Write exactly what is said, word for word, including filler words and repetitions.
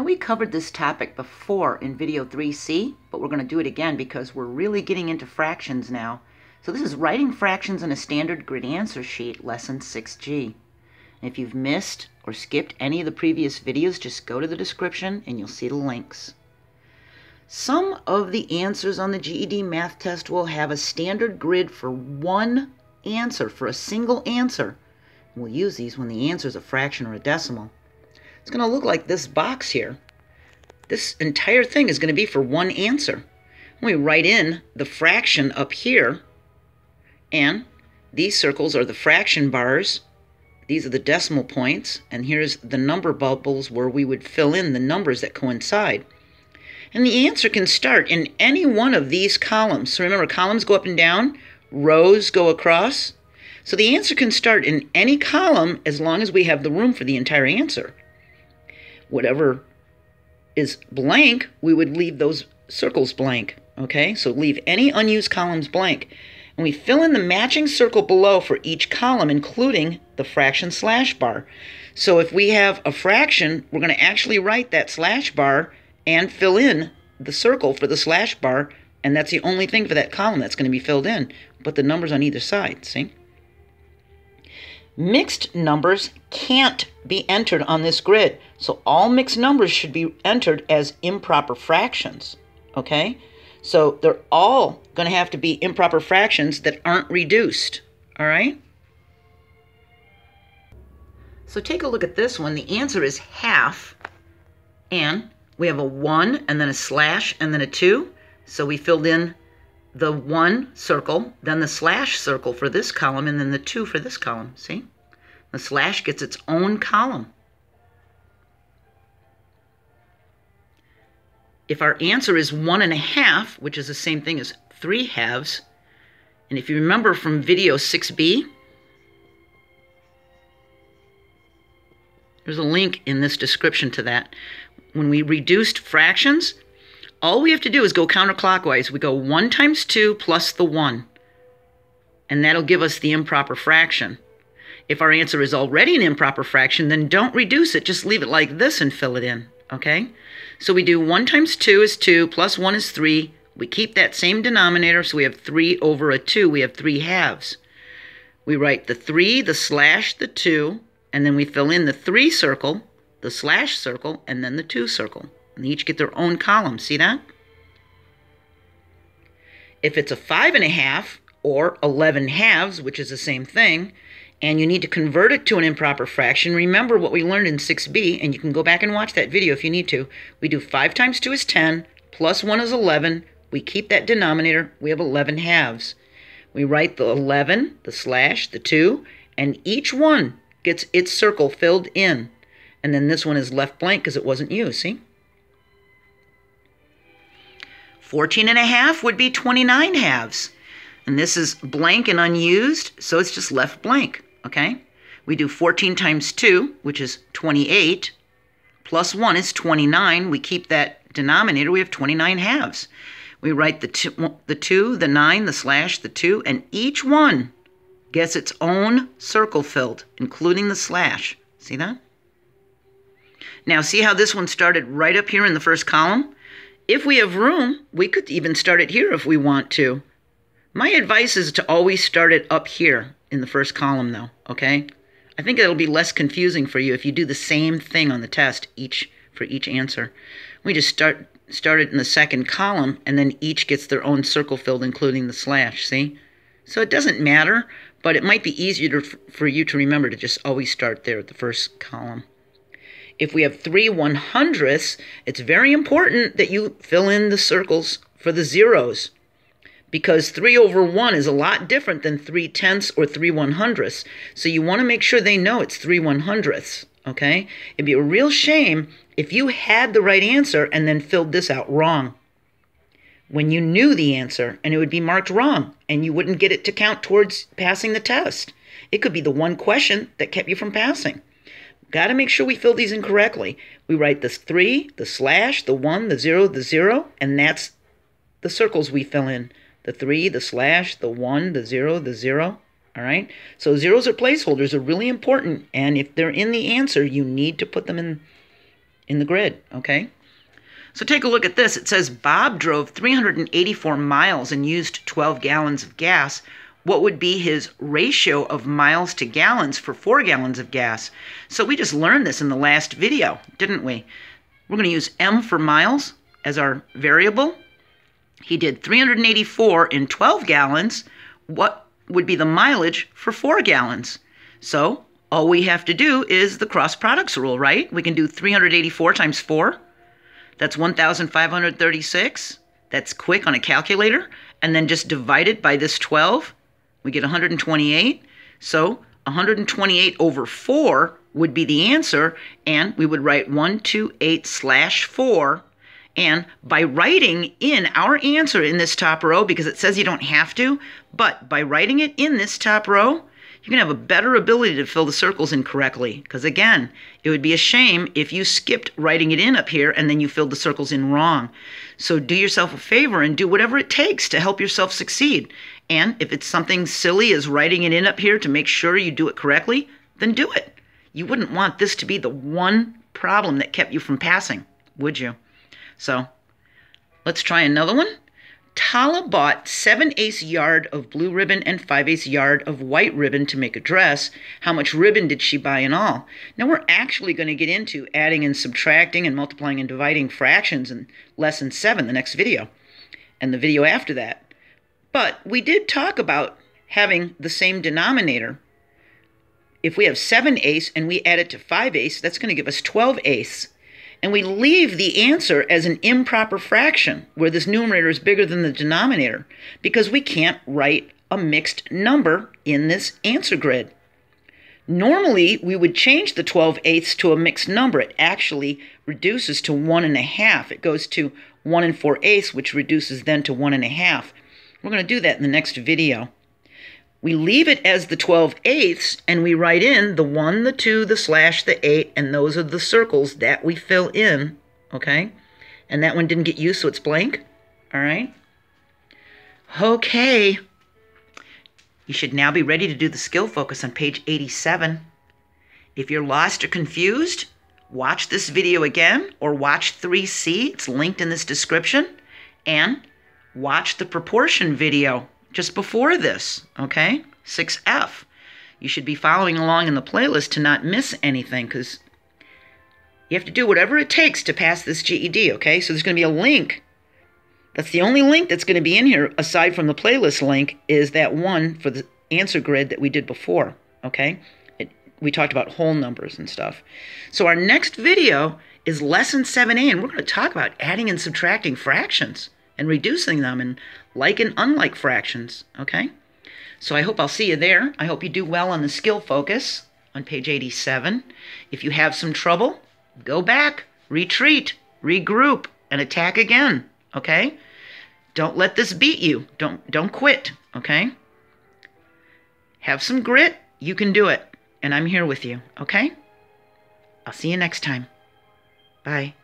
Now, we covered this topic before in video three C, but we're going to do it again because we're really getting into fractions now. So this is writing fractions on a standard grid answer sheet, lesson six G. And if you've missed or skipped any of the previous videos, just go to the description and you'll see the links. Some of the answers on the G E D math test will have a standard grid for one answer, for a single answer. And we'll use these when the answer is a fraction or a decimal. It's going to look like this box here. This entire thing is going to be for one answer. When we write in the fraction up here, and these circles are the fraction bars, these are the decimal points, and here's the number bubbles where we would fill in the numbers that coincide. And the answer can start in any one of these columns. So remember, columns go up and down, rows go across. So the answer can start in any column as long as we have the room for the entire answer. Whatever is blank, we would leave those circles blank, okay? So leave any unused columns blank. And we fill in the matching circle below for each column, including the fraction slash bar. So if we have a fraction, we're going to actually write that slash bar and fill in the circle for the slash bar, and that's the only thing for that column that's going to be filled in, but the numbers on either side, see? Mixed numbers can't be entered on this grid, so all mixed numbers should be entered as improper fractions, okay? So they're all going to have to be improper fractions that aren't reduced, all right? So take a look at this one. The answer is half, and we have a one and then a slash and then a two, so we filled in the one circle, then the slash circle for this column, and then the two for this column, see? The slash gets its own column. If our answer is one and a half, which is the same thing as three halves, and if you remember from video six B, there's a link in this description to that. When we reduced fractions, all we have to do is go counterclockwise. We go one times two plus the one, and that'll give us the improper fraction. If our answer is already an improper fraction, then don't reduce it. Just leave it like this and fill it in, okay? So we do one times two is two, plus one is three. We keep that same denominator, so we have three over a two. We have three halves. We write the three, the slash, the two, and then we fill in the three circle, the slash circle, and then the two circle. And they each get their own column. See that? If it's a five and a half or eleven halves, which is the same thing, and you need to convert it to an improper fraction, remember what we learned in six B, and you can go back and watch that video if you need to. We do five times two is ten, plus one is eleven. We keep that denominator. We have eleven halves. We write the eleven, the slash, the two, and each one gets its circle filled in. And then this one is left blank because it wasn't used, see? fourteen and a half would be twenty-nine halves. And this is blank and unused, so it's just left blank, okay? We do fourteen times two, which is twenty-eight, plus one is twenty-nine. We keep that denominator. We have twenty-nine halves. We write the two, the, two, the nine, the slash, the two, and each one gets its own circle filled, including the slash. See that? Now, see how this one started right up here in the first column? If we have room, we could even start it here if we want to. My advice is to always start it up here in the first column, though, okay? I think it'll be less confusing for you if you do the same thing on the test each for each answer. We just start, start it in the second column, and then each gets their own circle filled, including the slash, see? So it doesn't matter, but it might be easier to, for you to remember to just always start there at the first column. If we have three one hundredths, it's very important that you fill in the circles for the zeros, because three over one is a lot different than three tenths or three one hundredths. So you want to make sure they know it's three one hundredths, okay? It'd be a real shame if you had the right answer and then filled this out wrong when you knew the answer, and it would be marked wrong and you wouldn't get it to count towards passing the test. It could be the one question that kept you from passing. Got to make sure we fill these in correctly. We write the three, the slash, the one, the zero, the zero, and that's the circles we fill in. The three, the slash, the one, the zero, the zero, all right? So zeros or placeholders are really important, and if they're in the answer, you need to put them in in the grid, okay? So take a look at this. It says Bob drove three hundred eighty-four miles and used twelve gallons of gas. What would be his ratio of miles to gallons for four gallons of gas? So we just learned this in the last video, didn't we? We're going to use M for miles as our variable. He did three hundred eighty-four in twelve gallons. What would be the mileage for four gallons? So all we have to do is the cross products rule, right? We can do three hundred eighty-four times four. That's one thousand five hundred thirty-six. That's quick on a calculator. And then just divide it by this twelve. We get one hundred twenty-eight. So one hundred twenty-eight over four would be the answer. And we would write one hundred twenty-eight slash four. And by writing in our answer in this top row, because it says you don't have to, but by writing it in this top row, you're going to have a better ability to fill the circles in correctly. Because again, it would be a shame if you skipped writing it in up here and then you filled the circles in wrong. So do yourself a favor and do whatever it takes to help yourself succeed. And if it's something silly as writing it in up here to make sure you do it correctly, then do it. You wouldn't want this to be the one problem that kept you from passing, would you? So let's try another one. Tala bought seven eighths yard of blue ribbon and five eighths yard of white ribbon to make a dress. How much ribbon did she buy in all? Now we're actually going to get into adding and subtracting and multiplying and dividing fractions in lesson seven, the next video, and the video after that. But we did talk about having the same denominator. If we have seven eighths and we add it to five eighths, that's going to give us twelve eighths. And we leave the answer as an improper fraction, where this numerator is bigger than the denominator, because we can't write a mixed number in this answer grid. Normally, we would change the twelve eighths to a mixed number. It actually reduces to one and a half. It goes to one and four eighths, which reduces then to one and a half. We're going to do that in the next video. We leave it as the twelve eighths, and we write in the one, the two, the slash, the eight, and those are the circles that we fill in, okay? And that one didn't get used, so it's blank, all right? Okay. You should now be ready to do the skill focus on page eighty-seven. If you're lost or confused, watch this video again, or watch three C. It's linked in this description. And watch the proportion video just before this, okay, six F. You should be following along in the playlist to not miss anything, because you have to do whatever it takes to pass this G E D, okay? So there's going to be a link. That's the only link that's going to be in here, aside from the playlist link, is that one for the answer grid that we did before, okay? It, we talked about whole numbers and stuff. So our next video is Lesson seven A, and we're going to talk about adding and subtracting fractions and reducing them in like and unlike fractions, okay? So I hope I'll see you there. I hope you do well on the skill focus on page eighty-seven. If you have some trouble, go back, retreat, regroup, and attack again, okay? Don't let this beat you. Don't, don't quit, okay? Have some grit. You can do it, and I'm here with you, okay? I'll see you next time. Bye.